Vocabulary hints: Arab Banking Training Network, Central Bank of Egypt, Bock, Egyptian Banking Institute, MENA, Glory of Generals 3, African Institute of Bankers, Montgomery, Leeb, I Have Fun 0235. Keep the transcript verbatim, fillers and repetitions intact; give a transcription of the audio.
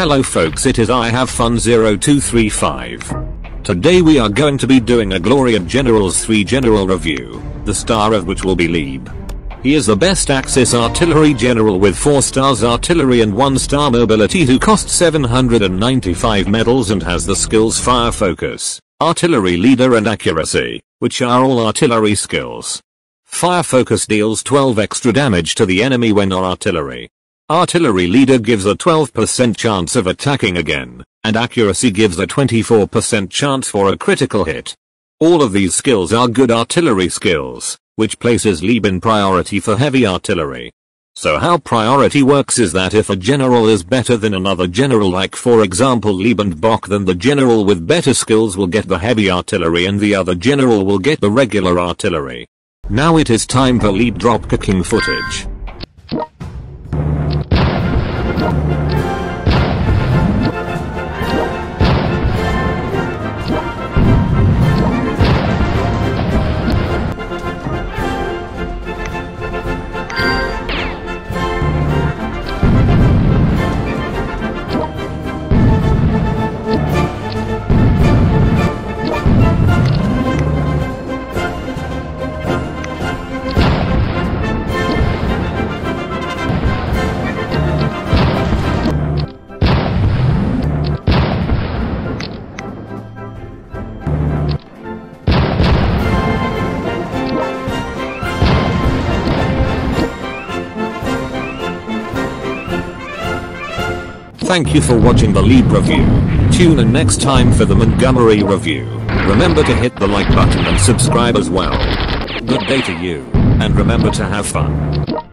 Hello folks, it is I Have Fun zero two three five. Today we are going to be doing a Glory of Generals three general review, the star of which will be Leeb. He is the best Axis artillery general with four stars artillery and one star mobility who costs seven hundred ninety-five medals and has the skills fire focus, artillery leader and accuracy, which are all artillery skills. Fire focus deals twelve extra damage to the enemy when on artillery. Artillery leader gives a twelve percent chance of attacking again, and accuracy gives a twenty-four percent chance for a critical hit. All of these skills are good artillery skills, which places Leeb in priority for heavy artillery. So how priority works is that if a general is better than another general, like for example Leeb and Bock, then the general with better skills will get the heavy artillery and the other general will get the regular artillery. Now it is time for Leeb dropkicking footage. Thank you for watching the Leeb review. Tune in next time for the Montgomery review. Remember to hit the like button and subscribe as well. Good day to you, and remember to have fun.